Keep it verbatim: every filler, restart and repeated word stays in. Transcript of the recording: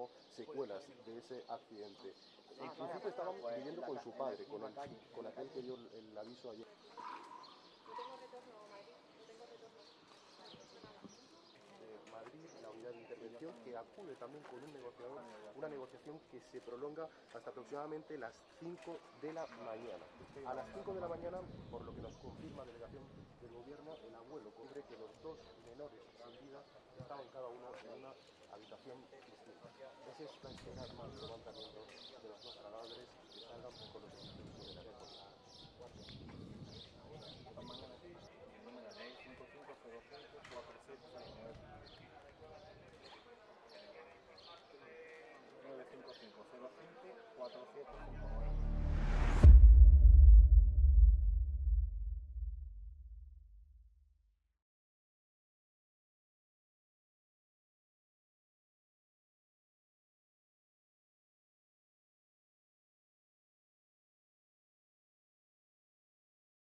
mismo secuelas de ese accidente. Inclusive estaban viviendo con su padre, con, el, con aquel que dio el aviso ayer. No tengo retorno, Madrid. No tengo retorno. Madrid, la unidad de intervención, que acude también con un negociador, una negociación que se prolonga hasta aproximadamente las cinco de la mañana. A las cinco de la mañana, por lo que nos confirma delegación del gobierno, el abuelo cubre que los dos menores sin vida estaban cada uno en una habitación distinta. Esa es la escena más de levantamiento de los dos cadáveres que salgan con los distintos de la nueve cinco cinco cero cinco cuatro siete cinco nueve.